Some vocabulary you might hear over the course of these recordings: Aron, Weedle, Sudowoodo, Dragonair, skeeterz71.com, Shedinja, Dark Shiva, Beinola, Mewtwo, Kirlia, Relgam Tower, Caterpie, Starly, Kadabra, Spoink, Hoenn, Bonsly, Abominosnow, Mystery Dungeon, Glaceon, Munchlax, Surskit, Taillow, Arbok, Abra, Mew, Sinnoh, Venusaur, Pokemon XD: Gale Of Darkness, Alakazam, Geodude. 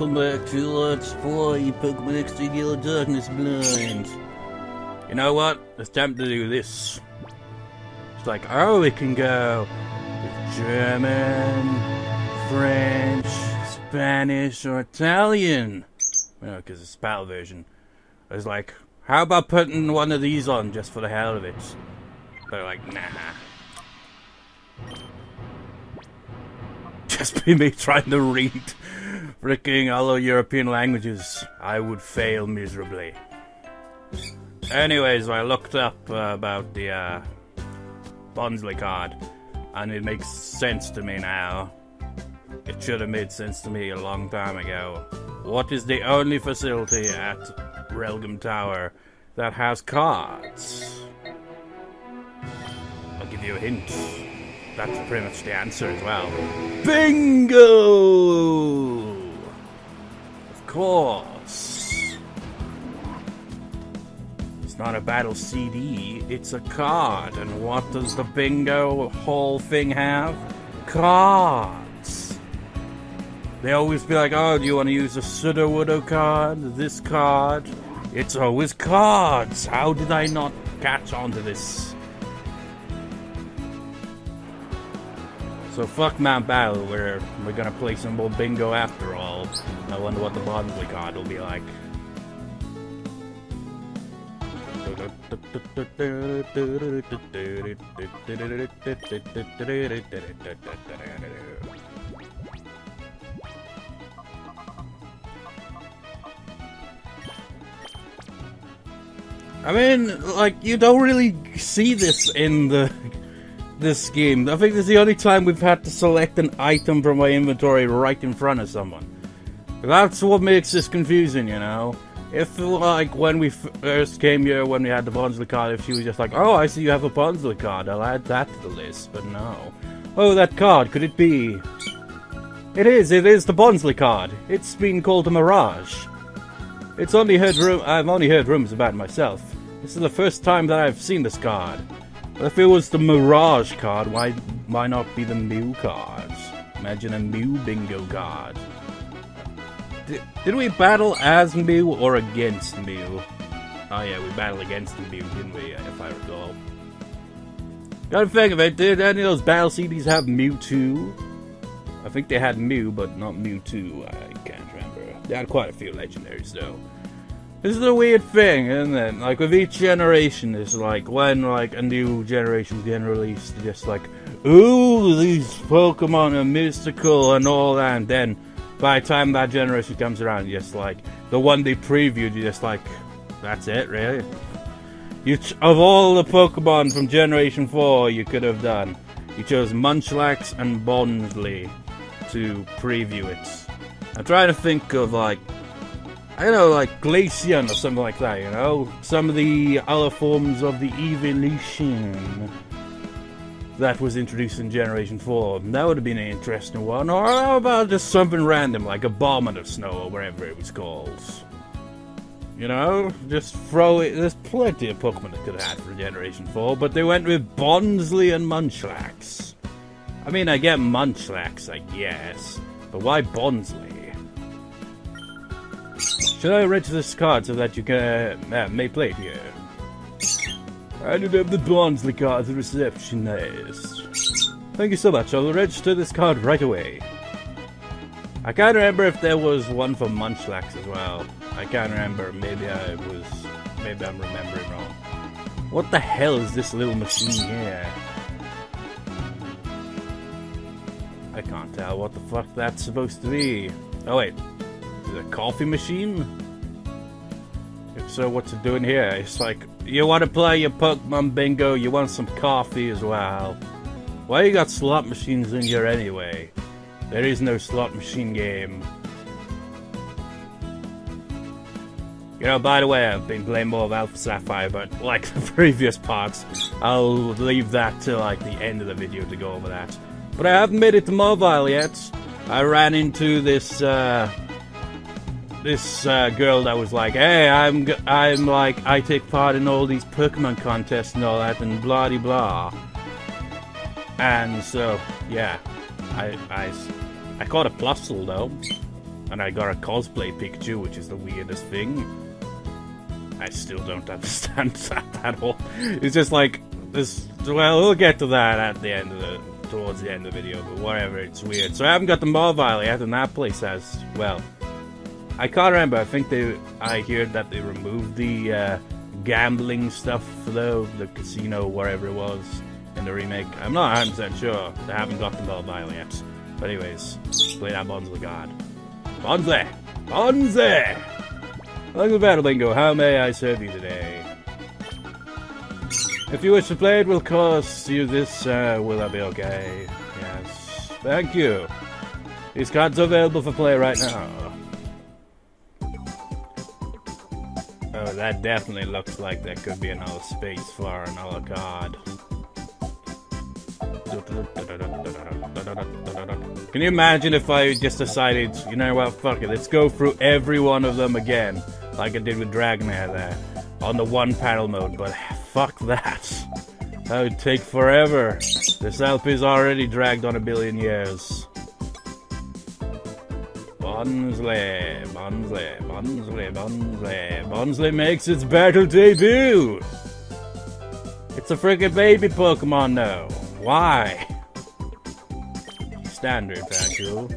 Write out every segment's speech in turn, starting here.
welcome back to Let's Play Pokemon XD: Gale Of Darkness Blind. You know what? It's time to do this. It's like, oh, we can go with German, French, Spanish, or Italian. No, because it's a battle version. I was like, how about putting one of these on just for the hell of it? They're like, nah. Just be me trying to read freaking all European languages. I would fail miserably. Anyways, I looked up about the Bonsly card, and it makes sense to me now. It should have made sense to me a long time ago. What is the only facility at Relgam Tower that has cards? I'll give you a hint. That's pretty much the answer as well. Bingo! Of course. It's not a battle CD, it's a card. And what does the bingo hall thing have? Cards! They always be like, oh, do you want to use a Sudowoodo card? This card? It's always cards! How did I not catch on to this? So fuck Mount Battle, we're gonna play some more bingo after all. I wonder what the Bonsly card will be like. I mean, like, you don't really see this in this game. I think this is the only time we've had to select an item from my inventory right in front of someone. That's what makes this confusing, you know? If, like, when we first came here, when we had the Bonsly card, if she was just like, oh, I see you have a Bonsly card, I'll add that to the list, but no. Oh, that card, could it be? It is the Bonsly card. It's been called a mirage. I've only heard rumors about it myself. This is the first time that I've seen this card. If it was the Mirage card, why not be the Mew cards? Imagine a Mew bingo card. Did we battle as Mew or against Mew? Oh yeah, we battled against Mew, didn't we, if I recall. Gotta think of it, did any of those battle CDs have Mewtwo? I think they had Mew, but not Mewtwo, I can't remember. They had quite a few legendaries though. This is a weird thing, isn't it? Like, with each generation, it's like, when, like, a new generation's getting released, just like, ooh, these Pokemon are mystical and all that, and then, by the time that generation comes around, just like, the one they previewed, you're just like, that's it, really? Of all the Pokemon from Generation 4 you could have done, you chose Munchlax and Bonsly to preview it. I'm trying to think of, like, I don't know, like Glaceon or something like that, you know? Some of the other forms of the evolution that was introduced in Generation 4. That would have been an interesting one. Or how about just something random, like Abominosnow or whatever it was called? You know? Just throw it. There's plenty of Pokemon that could have had for Generation 4, but they went with Bonsly and Munchlax. I mean, I get Munchlax, I guess. But why Bonsly? Should I register this card so that you can may play it here? I don't have the Bonsly card, the receptionist. Thank you so much, I'll register this card right away. I can't remember if there was one for Munchlax as well. I can't remember, maybe I'm remembering wrong. What the hell is this little machine here? I can't tell what the fuck that's supposed to be. Oh wait. A coffee machine? If so, what's it doing here? It's like, you want to play your Pokemon bingo, you want some coffee as well. Why you got slot machines in here anyway? There is no slot machine game. You know, by the way, I've been playing more of Alpha Sapphire, but like the previous parts, I'll leave that till like the end of the video to go over that. But I haven't made it to mobile yet. I ran into this, this girl that was like, hey, I'm like, I take part in all these Pokemon contests and all that and blah de blah. And so, yeah, I caught a Plusle though. And I got a cosplay Pikachu, which is the weirdest thing. I still don't understand that at all. It's just like this. Well, we'll get to that at the end of the, towards the end of the video, but whatever, it's weird. So I haven't got the Mawile yet, and that place as well. I can't remember. I think they. I heard that they removed the gambling stuff though, the casino, wherever it was in the remake. I'm not 100% sure. They haven't got the Mawile yet. But anyways, play that Bonsly guard. Bonsly, Bonsly. Welcome to Battle Bingo, how may I serve you today? If you wish to play, it will cost you this, will I be okay? Yes. Thank you. These cards are available for play right now. Oh, that definitely looks like there could be another space for another card. Can you imagine if I just decided, you know what, fuck it, let's go through every one of them again, like I did with Dragonair there, on the one panel mode, but fuck that. That would take forever. This LP's already dragged on a billion years. Bonsly, Bonsly, Bonsly, Bonsly, Bonsly makes its battle debut! It's a freaking baby Pokemon though. Why? Standard Pikachu.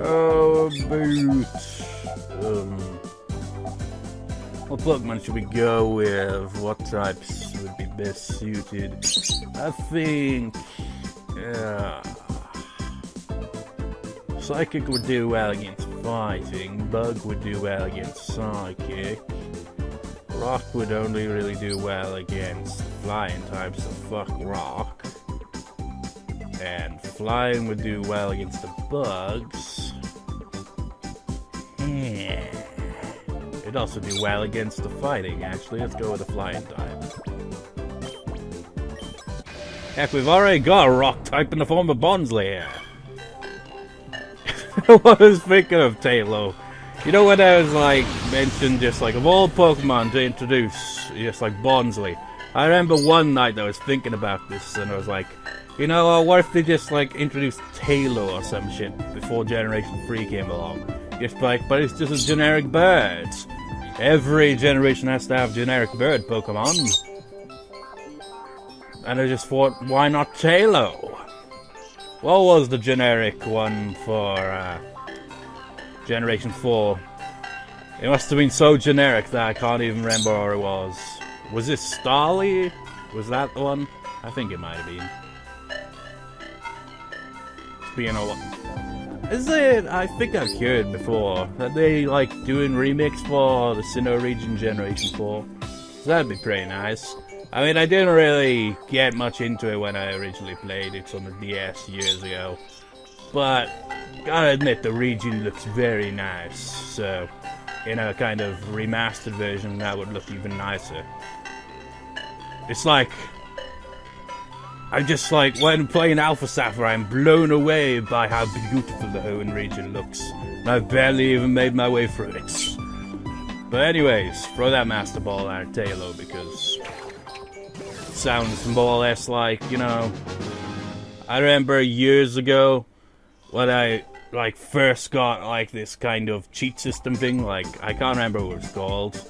Oh, boot. What Pokemon should we go with? What types would be best suited? I think... yeah. Psychic would do well against fighting, Bug would do well against Psychic, Rock would only really do well against Flying types, so fuck Rock, and Flying would do well against the Bugs, it'd also do well against the Fighting actually, let's go with the Flying type. Heck, we've already got a Rock type in the form of Bonsly here. I was thinking of Taillow. You know when I was like mentioned just like of all Pokemon to introduce just like Bonsly. I remember one night I was thinking about this and I was like, you know, what if they just like introduced Taillow or some shit before Generation 3 came along? Just like, but it's just a generic bird. Every generation has to have generic bird Pokemon. And I just thought, why not Taillow? What was the generic one for Generation 4? It must have been so generic that I can't even remember what it was. Was it Starly? Was that the one? I think it might have been. Beinola. Is it? I think I've heard before. Are they like doing remix for the Sinnoh region Generation 4? So that'd be pretty nice. I mean, I didn't really get much into it when I originally played it on the DS years ago, but gotta admit the region looks very nice, so in a kind of remastered version that would look even nicer. It's like, I'm just like, when playing Alpha Sapphire I'm blown away by how beautiful the Hoenn region looks, and I've barely even made my way through it. But anyways, throw that Master Ball at Taillow because... sounds more or less like, you know, I remember years ago when I like first got like this kind of cheat system thing, like I can't remember what it's called,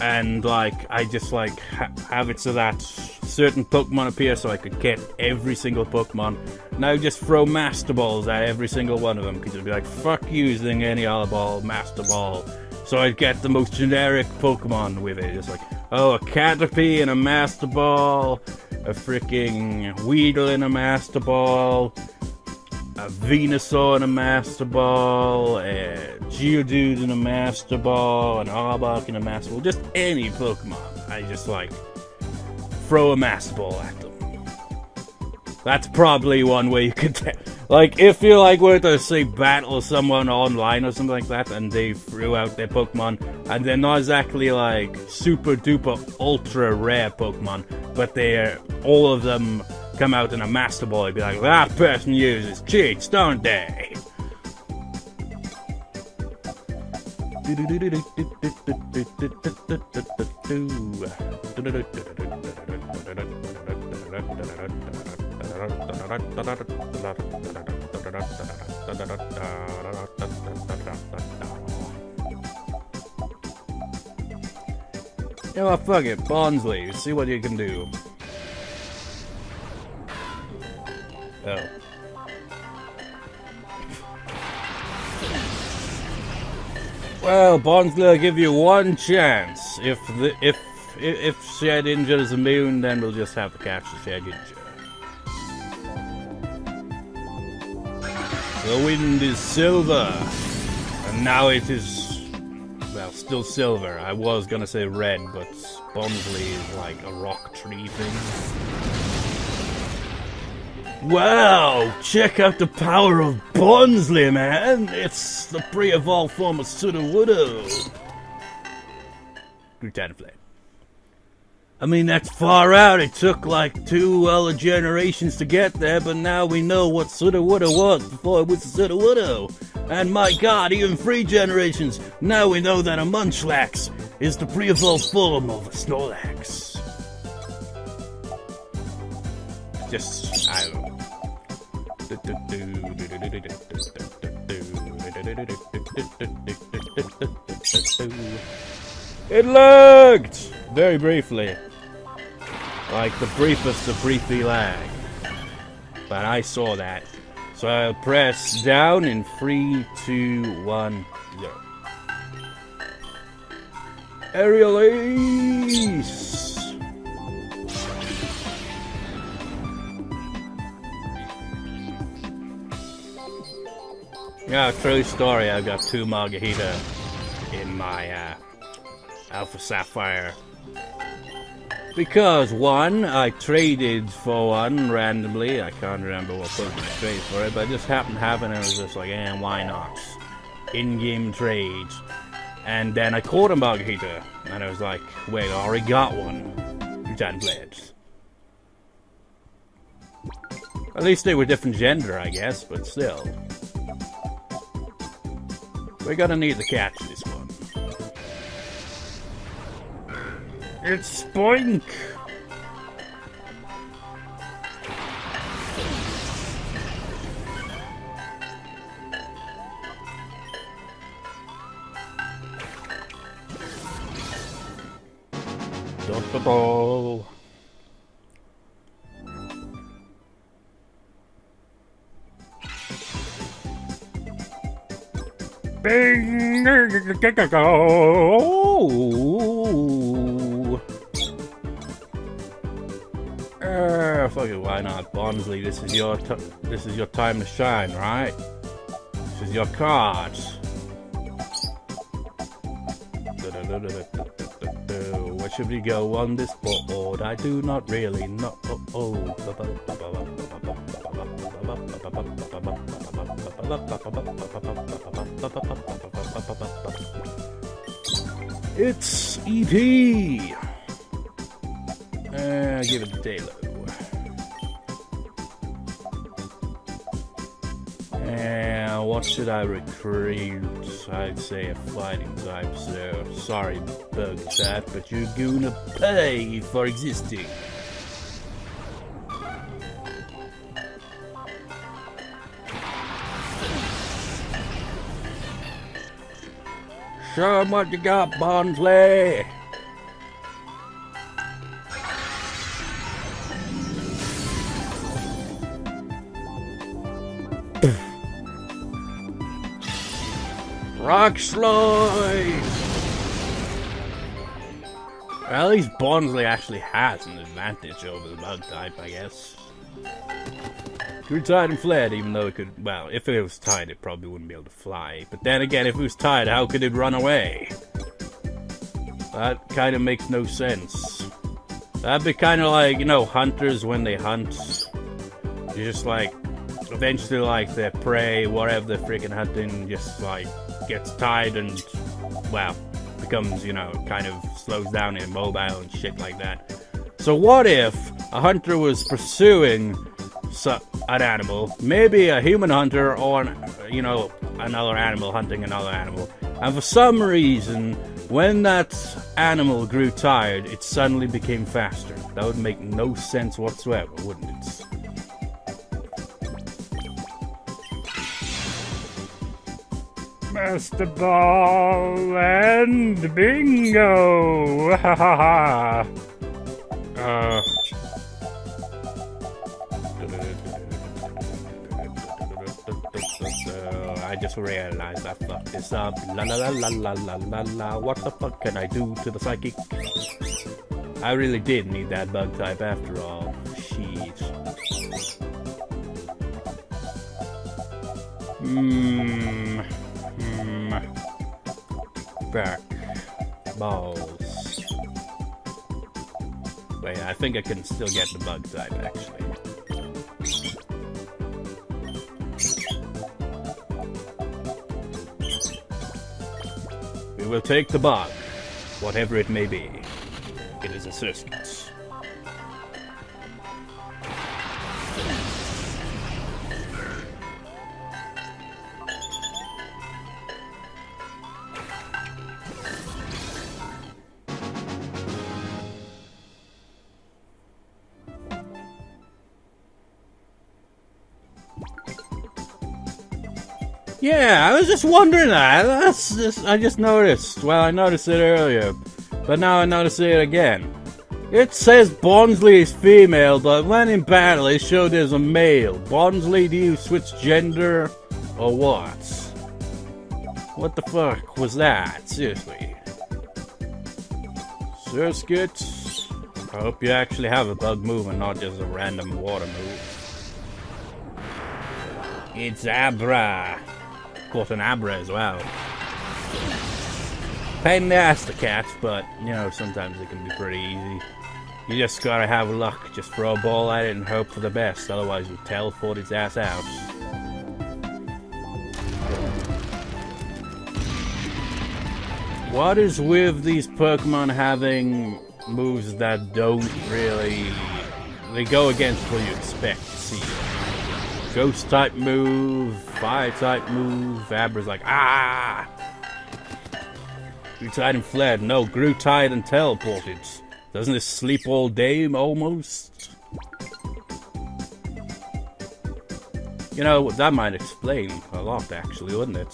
and like I just like have it so that certain Pokemon appear so I could get every single Pokemon. Now just throw Master Balls at every single one of them because it'd be like fuck using any other ball, Master Ball. So I'd get the most generic Pokemon with it. It's like, oh, a Caterpie and a Master Ball, a freaking Weedle and a Master Ball, a Venusaur and a Master Ball, a Geodude and a Master Ball, an Arbok and a Master Ball. Just any Pokemon. I just like throw a Master Ball at them. That's probably one way you could tell. Like, if you like were to say battle someone online or something like that, and they threw out their Pokemon, and they're not exactly like super duper ultra rare Pokemon, but they're all of them come out in a Master Ball, you'd be like, that person uses cheats, don't they? You know what, fuck it, Bonsly, see what you can do. Oh. Well, Bonsly, I'll give you one chance. If Shedinja is immune, then we'll just have to catch the Shedinja. The wind is silver, and now it is, well, still silver. I was gonna say red, but Bonsly is like a rock tree thing. Wow! Check out the power of Bonsly, man! It's the pre-evolved form of Sudowoodo! Glutatoplay. I mean, that's far out. It took like two other generations to get there, but now we know what Sudowoodo was before it was Sudowoodo. And my god, even three generations! Now we know that a Munchlax is the pre-evolved form of a Snorlax. Just, I don't know. It lagged! Very briefly. Like the briefest of briefly lag. But I saw that. So I'll press down in 3, 2, 1, 0. Aerial Ace! Yeah, true story, I've got two Makuhita in my Alpha Sapphire. Because one, I traded for one randomly, I can't remember what Pokemon I traded for it, but it just happened to happen and I was just like, eh, why not? In-game trade. And then I caught a Makuhita, and I was like, wait, I already got one. You can't play it. At least they were different gender, I guess, but still. We're gonna need to catch this one. It's Spoink! Dump the ball. Bing! Go! Fuck it, why not, Bonsly? This is your time to shine, right? This is your card. Where should we go on this board? I do not really know. It's EP! Give it to Taillow. What should I recruit? I'd say a fighting type, so sorry, bug chat, but you're gonna pay for existing. Show him what you got, Bonsly! Rock slide! Well, at least Bonsly actually has an advantage over the bug type, I guess. Could tied and fled, even though it could. Well, if it was tied, it probably wouldn't be able to fly. But then again, if it was tied, how could it run away? That kind of makes no sense. That'd be kind of like, you know, hunters when they hunt. You just like, eventually, like their prey, whatever they're freaking hunting, just like gets tied and, well, becomes, you know, kind of slows down, immobile and shit like that. So what if a hunter was pursuing an animal, maybe a human hunter or, you know, another animal hunting another animal, And for some reason, when that animal grew tired, it suddenly became faster. That would make no sense whatsoever, wouldn't it? Master Ball and bingo! Ha ha ha! I just realized I fucked this up. La la la la la la la la. What the fuck can I do to the psychic? I really did need that bug type after all. Sheesh. Back. Balls. Wait, I think I can still get the bug type actually. We'll take the bug, whatever it may be. It is a Surskit. Yeah, I was just wondering that. I just noticed. Well, I noticed it earlier, but now I notice it again. It says Bonsly is female, but when in battle it showed as a male. Bonsly, do you switch gender or what? What the fuck was that? Seriously. Surskit, I hope you actually have a bug move and not just a random water move. It's Abra. Caught an Abra as well. Pain in the ass to catch, but you know, sometimes it can be pretty easy. You just gotta have luck. Just throw a ball at it and hope for the best, otherwise you teleport its ass out. What is with these Pokemon having moves that don't really... they go against what you expect to see. Ghost type move, fire type move, Abra's like, ah! Grew tired and fled, no, grew tired and teleported. Doesn't it sleep all day, almost? You know, that might explain a lot, actually, wouldn't it?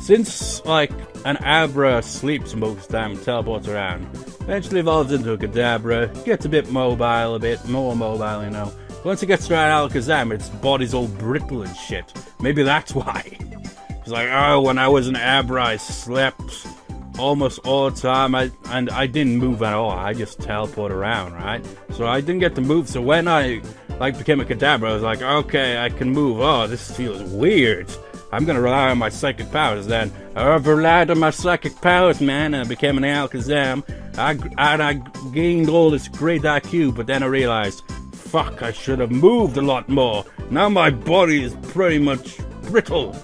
Since, like, an Abra sleeps most of the time and teleports around, eventually evolves into a Kadabra, gets a bit mobile, a bit more mobile, you know. Once it gets to Alakazam, its body's all brittle and shit. Maybe that's why. It's like, oh, when I was an Abra, I slept almost all the time, and I didn't move at all. I just teleported around, right? So I didn't get to move, so when I, like, became a Kadabra, I was like, okay, I can move. Oh, this feels weird. I'm gonna rely on my psychic powers then. I relied on my psychic powers, man, and I became an Alakazam. I gained all this great IQ, but then I realized... fuck, I should have moved a lot more. Now my body is pretty much brittle.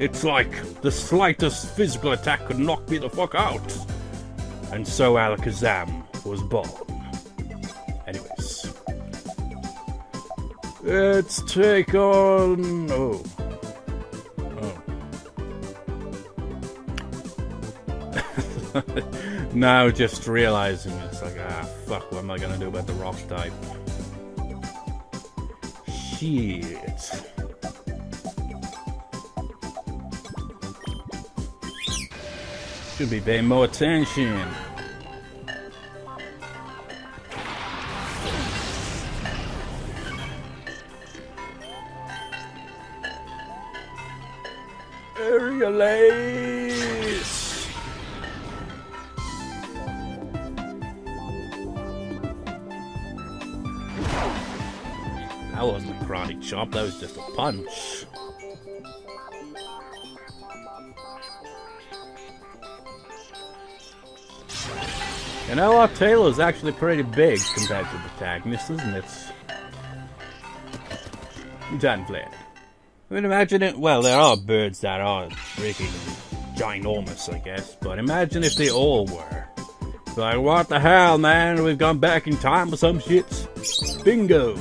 It's like the slightest physical attack could knock me the fuck out. And so Alakazam was born. Anyways. Let's take on... oh. Oh. Now just realizing it's like, ah, fuck, what am I gonna do about the rock type? Shit. Should be paying more attention. Aerial Ace. That wasn't a karate chop, that was just a punch. You know, our Taillow is actually pretty big compared to the protagonist, isn't it? Giant flare. I mean, imagine it. Well, there are birds that are freaking ginormous, I guess, but imagine if they all were. It's like, what the hell, man? We've gone back in time for some shit. Bingo!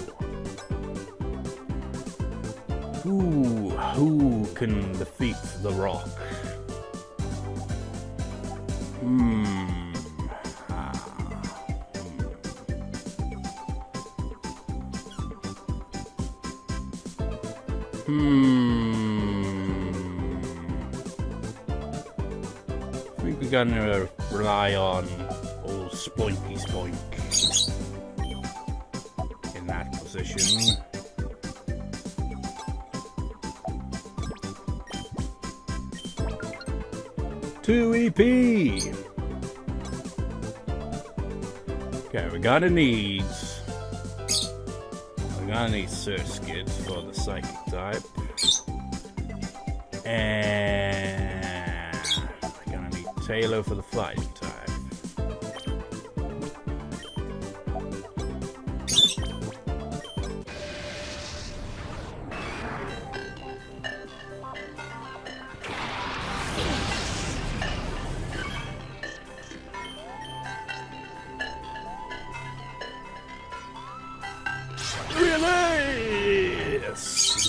Who can defeat the rock? I think we're gonna rely on old Spoinky Spoink in that position. Two EP! Okay, we're gonna need... Surskit for the Psychic type. And... we're gonna need Taillow for the Flying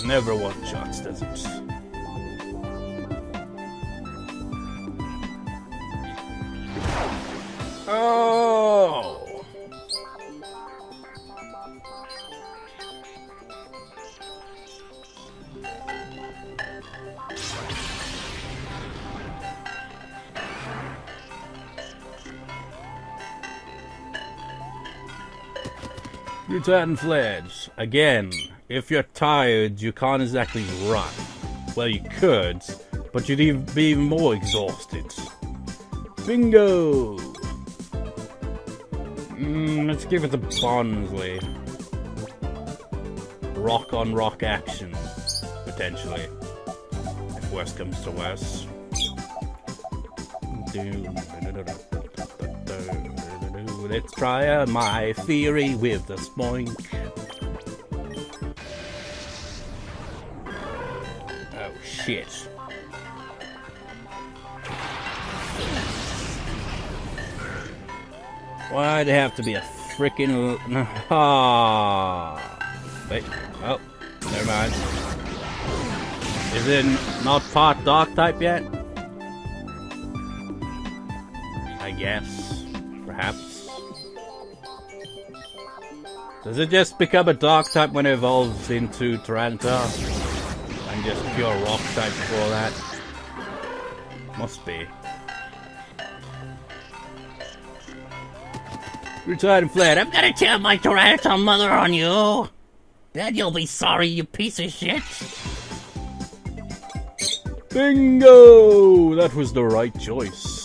Never one shots, does it? Oh! Return Fledge, again. If you're tired, you can't exactly run. Well, you could, but you'd be even more exhausted. Bingo! Let's give it to Bonsly. Rock on rock action, potentially. If worse comes to worse. Let's try my theory with the Spoink. Shit. Why'd it have to be a frickin'... Wait. Oh. Never mind. Is it not part dark type yet? I guess. Perhaps. Does it just become a dark type when it evolves into Tyranitar? Just pure rock type for that. Must be. Retired and fled. I'm gonna tell my Tyranitar mother on you! Then you'll be sorry, you piece of shit! Bingo! That was the right choice.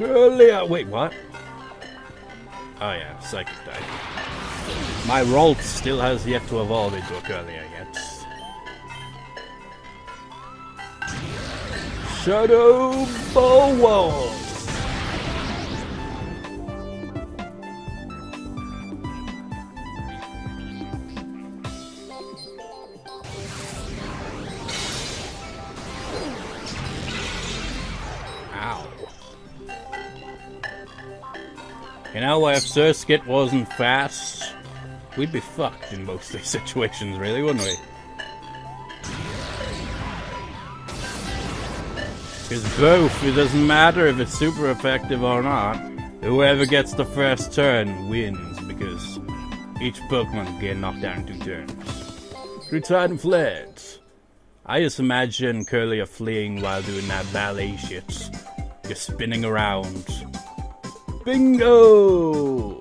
Kirlia! Wait, what? Oh yeah, Psychic type. My Ralts still has yet to evolve into a Kirlia yet. Shadow Bowl! You know, if Surskit wasn't fast, we'd be fucked in most of these situations, really, wouldn't we? Because both, it doesn't matter if it's super effective or not, whoever gets the first turn wins, because each Pokemon can get knocked down in 2 turns. Retired and fled. I just imagine Kirlia fleeing while doing that ballet shit. Just spinning around. Bingo!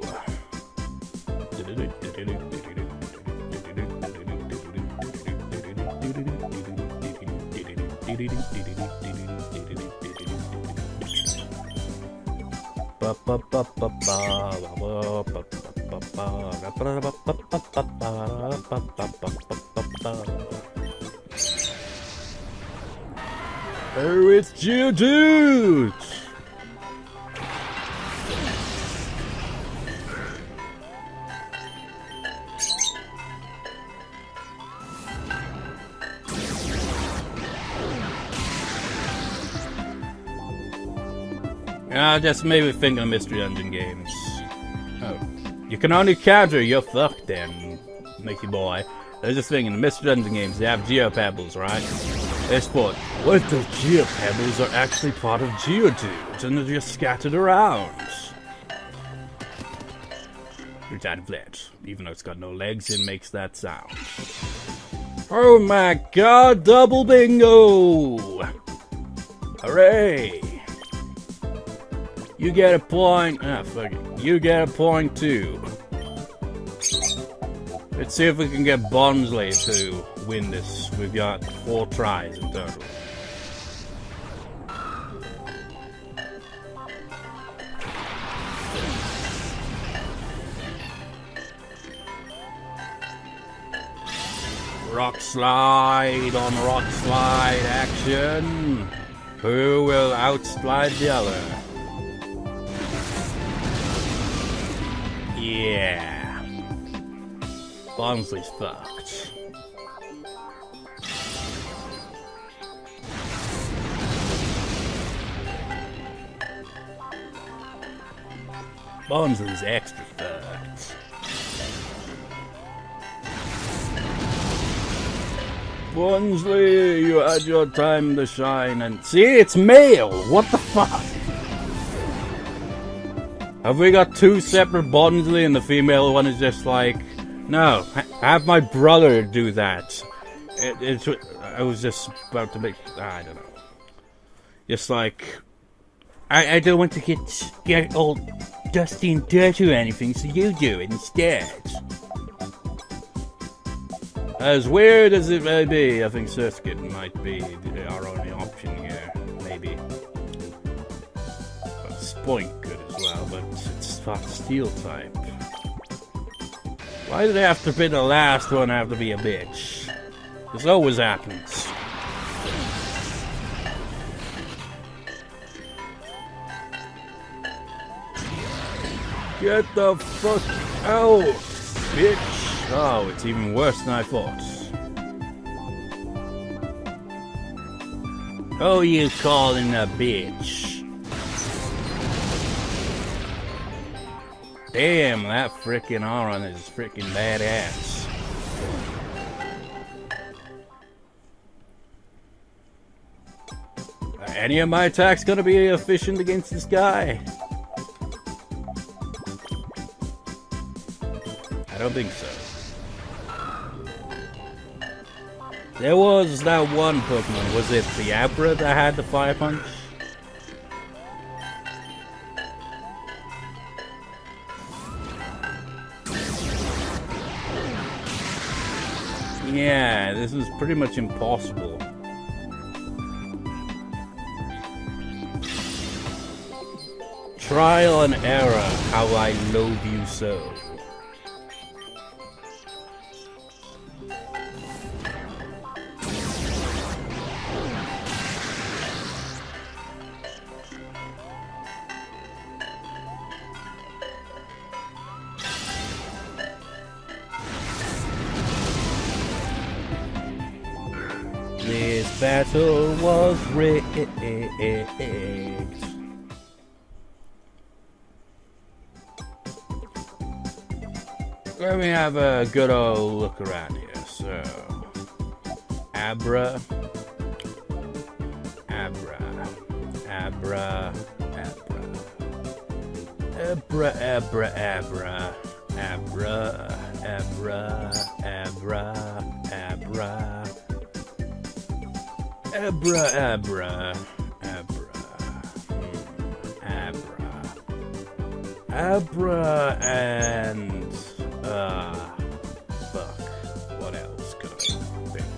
Oh, it's Geodude! That's maybe thing on Mystery Dungeon games. Oh. You can only capture your fuck then, Mickey boy. There's this thing in the Mystery Dungeon games, they have Geo Pebbles, right? They sport. What if those Geo Pebbles are actually part of Geodude and they're just scattered around? You're trying to flinch, even though it's got no legs, it makes that sound. Oh my god, double bingo! Hooray! You get a point. Ah, fuck it. You get a point too. Let's see if we can get Bonsly to win this. We've got 4 tries in total. Rock slide on rock slide action. Who will outslide the other? Yeah. Bonsly's fucked. Bonsly's extra fucked. Bonsly, you had your time to shine and see, it's male! What the fuck? Have we got 2 separate Bonsly and the female one is just like, no, have my brother do that. I was just about to make, I don't know. Just like, I don't want to get all dusty and dirty or anything, so you do it instead. As weird as it may be, I think Surskit might be our only option here, maybe. But Spoink could as well, but it's not steel type. Why did I have to be the last one? I have to be a bitch. This always happens. Get the fuck out, bitch! Oh, it's even worse than I thought. Oh, you calling a bitch. Damn, that frickin' Aron is frickin' badass. Are any of my attacks gonna be efficient against this guy? I don't think so. There was that one Pokemon, was it the Abra that had the Fire Punch? Yeah, this is pretty much impossible. Trial and error, how I love you so. This battle was rigged. Let me have a good old look around here. So, Abra, Abra, Abra, Abra, Abra, Abra, Abra, Abra, Abra, Abra, Abra. Abra, Abra, Abra, Abra, Abra, and, fuck, what else could I pick?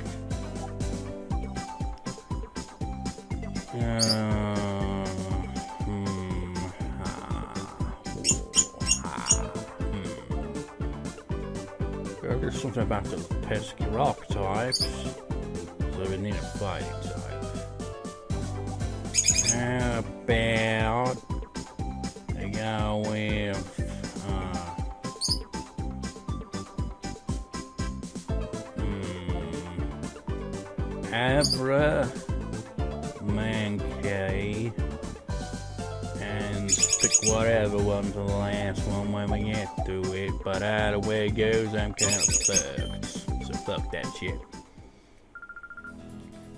There's something about those pesky rock types. We need a fighting type. How about I go with Abra, Mankey, and pick whatever one's the last one when we get to it, but either way it goes, I'm kind of fucked, so fuck that shit.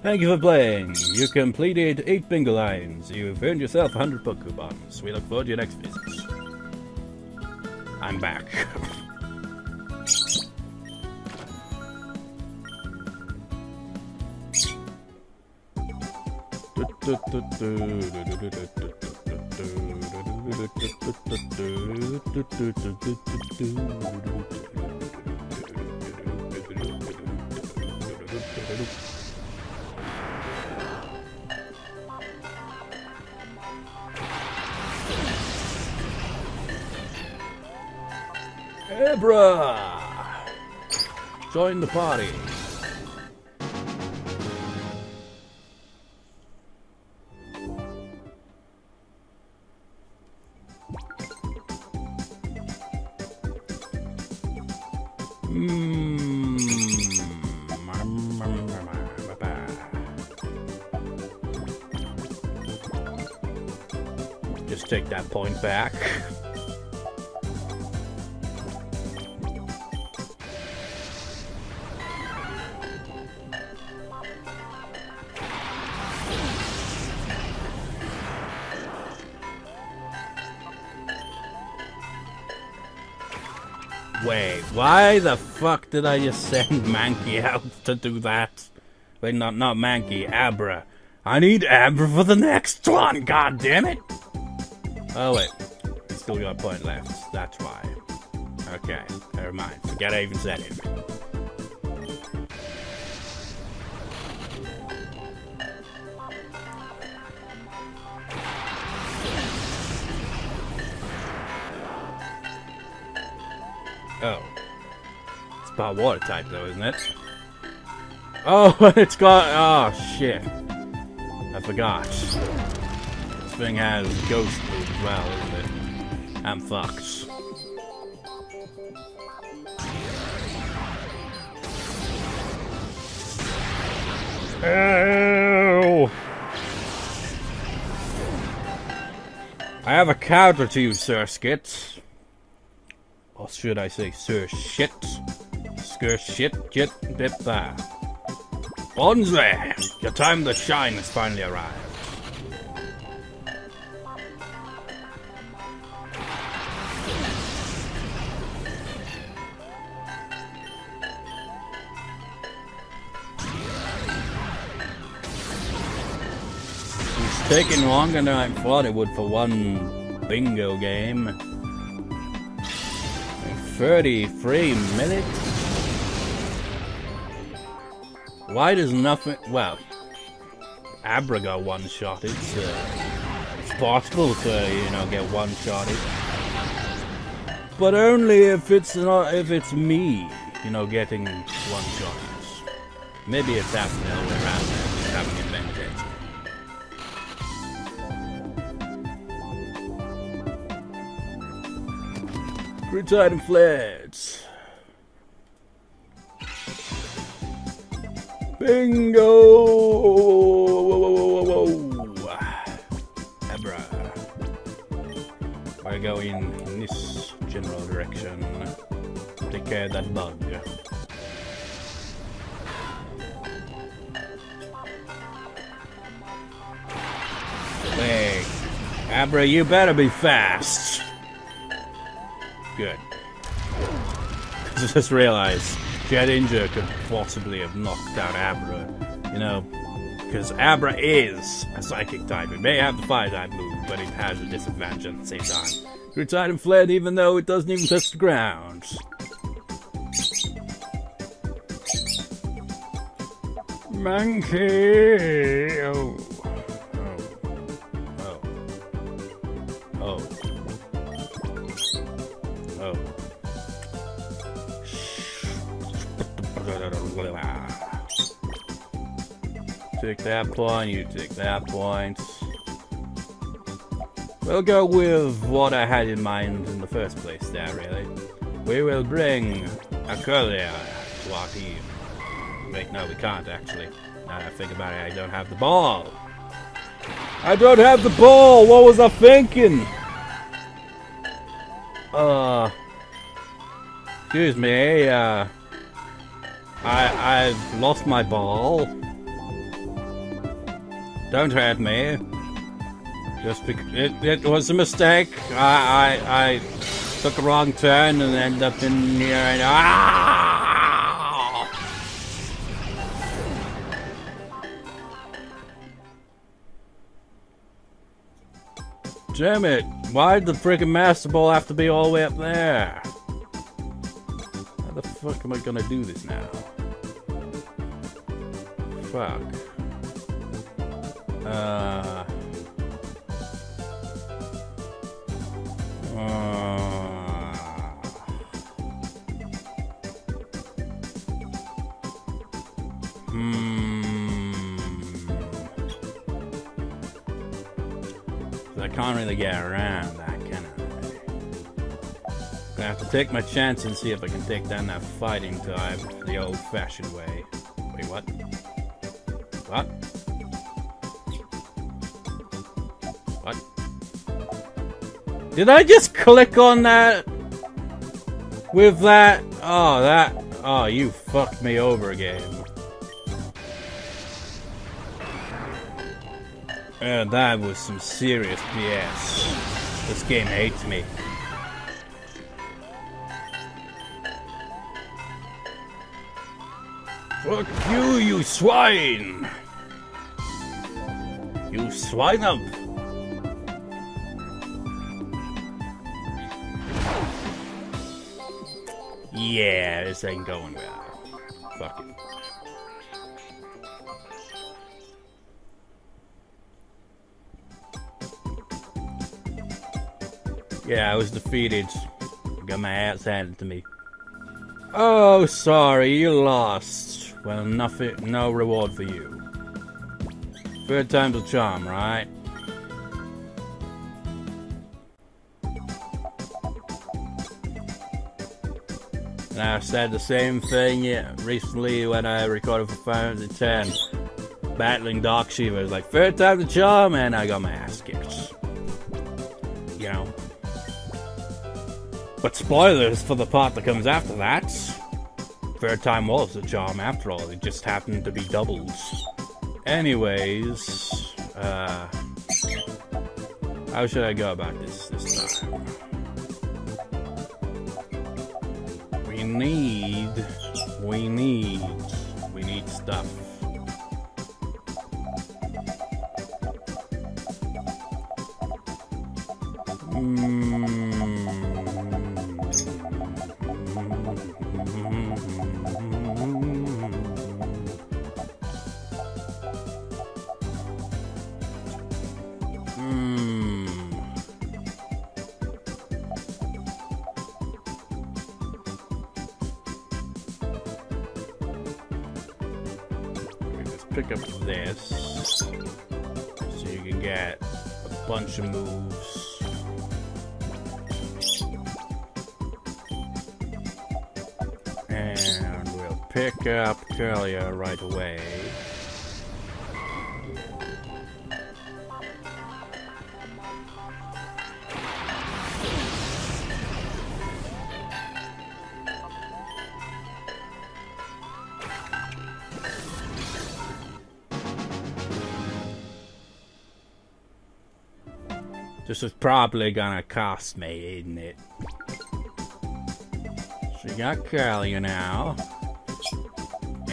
Thank you for playing. You completed 8 bingo lines. You've earned yourself 100 Pokebons. We look forward to your next visit. I'm back. Abra! Join the party. Just take that point back. Why the fuck did I just send Mankey out to do that? Wait, not Mankey, Abra. I need Abra for the next one, god damn it! Oh wait, I still got a point left, that's why. Okay, never mind, forget I even said it. Oh. About water type though, isn't it? Oh, it's got... oh, shit. I forgot. This thing has ghost food as well, isn't it? I'm fucked. Ow! I have a counter to you, Surskit. Or should I say Surshit? Shit, dip there. Bonsly! Your time to shine has finally arrived. It's taking longer than I thought it would for one bingo game. In 33 minutes? Why does nothing... well... Abra got one-shotted, so... it's possible to, you know, get one-shotted. But only if it's not... if it's me, you know, getting one-shotted. Maybe it's that the other way around, just having advantage. Gritide and flares. Bingo! Whoa. Abra. I go in this general direction. Take care of that bug. Wait. Abra, you better be fast! Good. I just realized. Shedinja could possibly have knocked out Abra, you know, because Abra is a psychic type. It may have the fire type move, but it has a disadvantage at the same time. Retired and fled even though it doesn't even touch the ground. Mankey! Oh. Take that point, you take that point. We'll go with what I had in mind in the first place there, really. We will bring a Kirlia to our team. Wait, no, we can't, actually. Now that I think about it, I don't have the ball. I don't have the ball! What was I thinking? Excuse me, I've lost my ball. Don't hurt me. Just because it was a mistake. I took a wrong turn and ended up in here and ah! Damn it! Why did the friggin' Master Ball have to be all the way up there? How the fuck am I gonna do this now? Fuck. I can't really get around that, can I? I'm gonna have to take my chance and see if I can take down that fighting type the old-fashioned way. Wait, what? What? Did I just click on that? With that? Oh, that. Oh, you fucked me over again. And that was some serious BS. This game hates me. Fuck you, you swine! You swine up! Yeah, this ain't going well. Fuck it. Yeah, I was defeated. Got my ass handed to me. Oh, sorry, you lost. Well, nothing, no reward for you. Third time's a charm, right? And I said the same thing recently when I recorded for Final Fantasy 10, battling Dark Shiva. It was like, third time the charm, and I got my ass kicked. You know. But spoilers for the part that comes after that. Third time was the charm after all, it just happened to be doubles. Anyways, how should I go about this time? We need stuff. Pick up this, so you can get a bunch of moves. And we'll pick up Kirlia right away. This is probably gonna cost me, isn't it? So you got Kirlia now.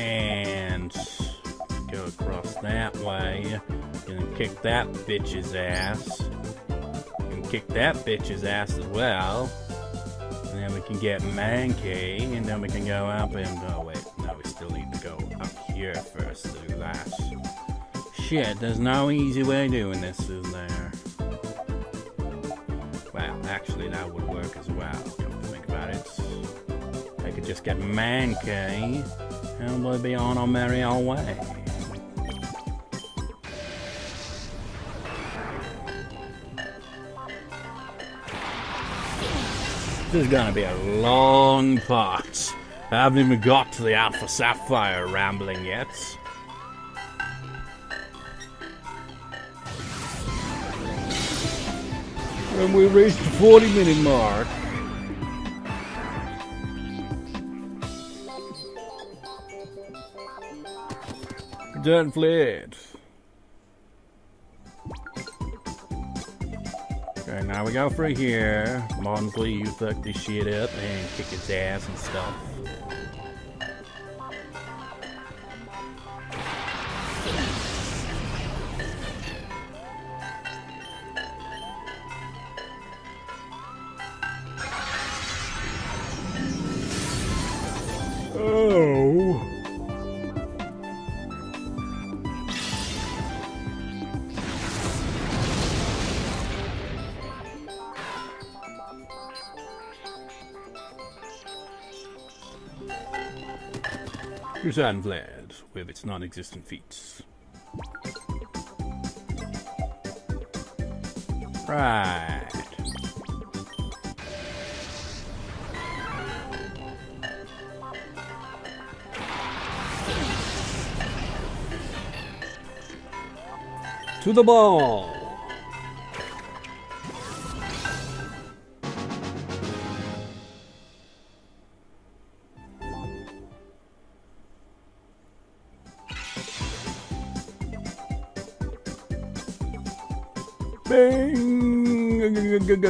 And go across that way. Gonna kick that bitch's ass. And kick that bitch's ass as well. And then we can get Mankey. And then we can go up and oh wait, no, we still need to go up here first to do that. Shit, there's no easy way of doing this, is there? Actually, that would work as well. Don't think about it. I could just get Mankey, and we'll be on our merry old way. This is gonna be a long part. I haven't even got to the Alpha Sapphire rambling yet. And we reached the 40-minute mark. Don't flit. Okay, now we go through here. Monkey, you fuck this shit up and kick its ass and stuff. And Vlad with its non-existent feats. Right. To the ball.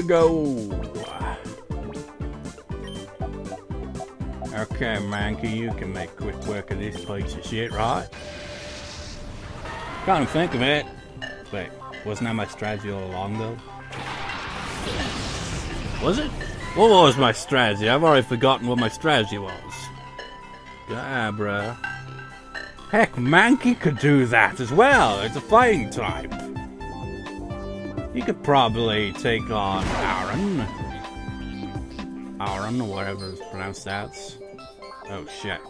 Go. Okay, Mankey, you can make quick work of this piece of shit, right? Can't think of it. Wait, wasn't that my strategy all along, though? Was it? What was my strategy? I've already forgotten what my strategy was. Kadabra. Heck, Mankey could do that as well. It's a fighting type. You could probably take on Aron. Aron, or whatever it's pronounced as. Oh shit.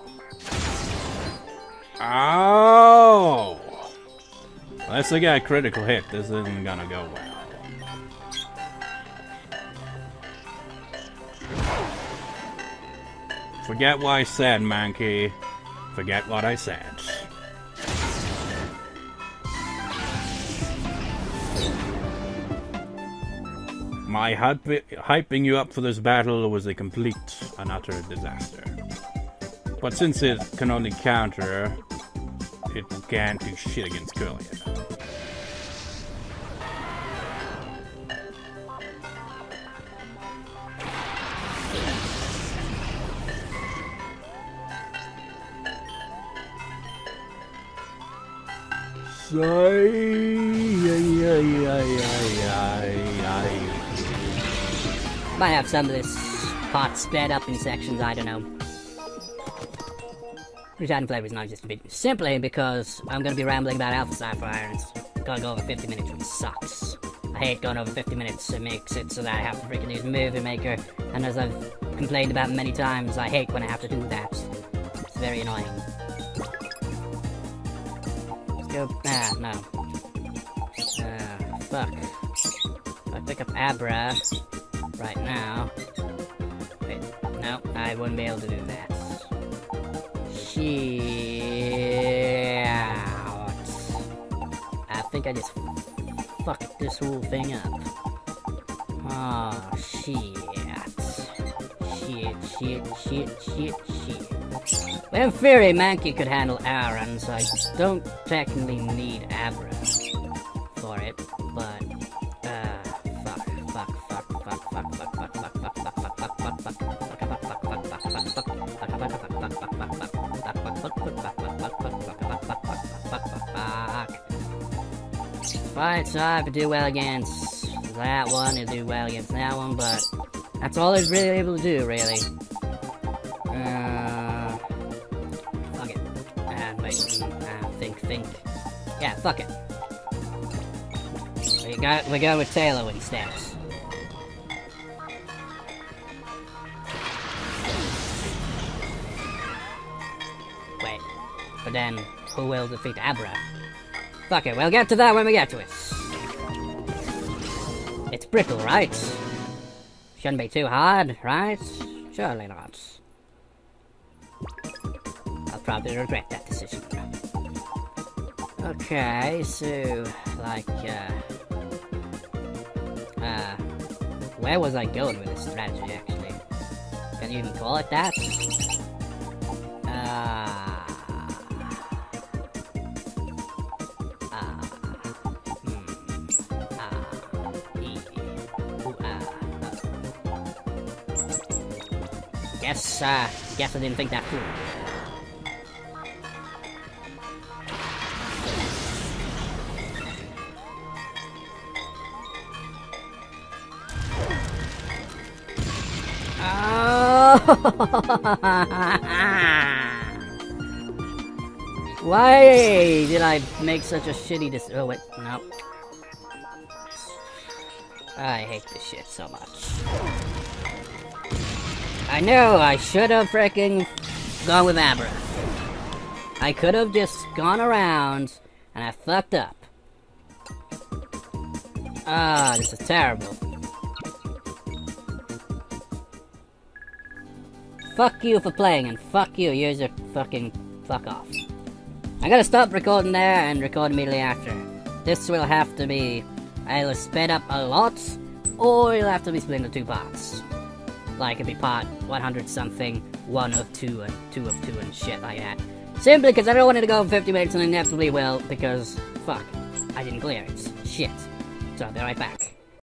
Oh! Unless they get a critical hit, this isn't gonna go well. Forget what I said, Mankey. Forget what I said. My hyping you up for this battle was a complete and utter disaster. But since it can only counter, it can't do shit against Kirlia. Might have some of this part sped up in sections, I don't know. Shadow Flame is not just a bit, simply because I'm going to be rambling about Alpha Sapphire and it's going to go over 50 minutes, which sucks. I hate going over 50 minutes, it makes it so that I have to freaking use Movie Maker, and as I've complained about many times, I hate when I have to do that. It's very annoying. Let's go... ah, no. Fuck. If I pick up Abra... right now. Wait, no, I wouldn't be able to do that. Shit. I think I just fucked this whole thing up. Oh, shit. Well, in theory, Mankey could handle Aron, so I don't technically need Abra for it, but... Right, so I have to do well against that one, and do well against that one, but that's all I was really able to do, really. Fuck it. Think. Yeah, fuck it. We're going with Taillow instead. Wait, but then who will defeat Abra? Fuck it, we'll get to that when we get to it. It's brittle, right? Shouldn't be too hard, right? Surely not. I'll probably regret that decision. Okay, so... like, where was I going with this strategy, actually? Can you even call it that? Guess I didn't think that through. Why did I make such a shitty decision? Oh wait, no. I hate this shit so much. I know I should have freaking gone with Abra. I could have just gone around, and I fucked up. Ah, this is terrible. Fuck you for playing, and fuck you, user fucking fuck off. I'm gonna stop recording there and record immediately after. This will have to be either sped up a lot, or you'll have to be split into two parts. Like, it'd be part 100-something, 1 of 2, and 2 of 2, and shit like that. Simply because I don't want it to go 50 minutes, and inevitably will, because, fuck, I didn't clear it. Shit. So I'll be right back.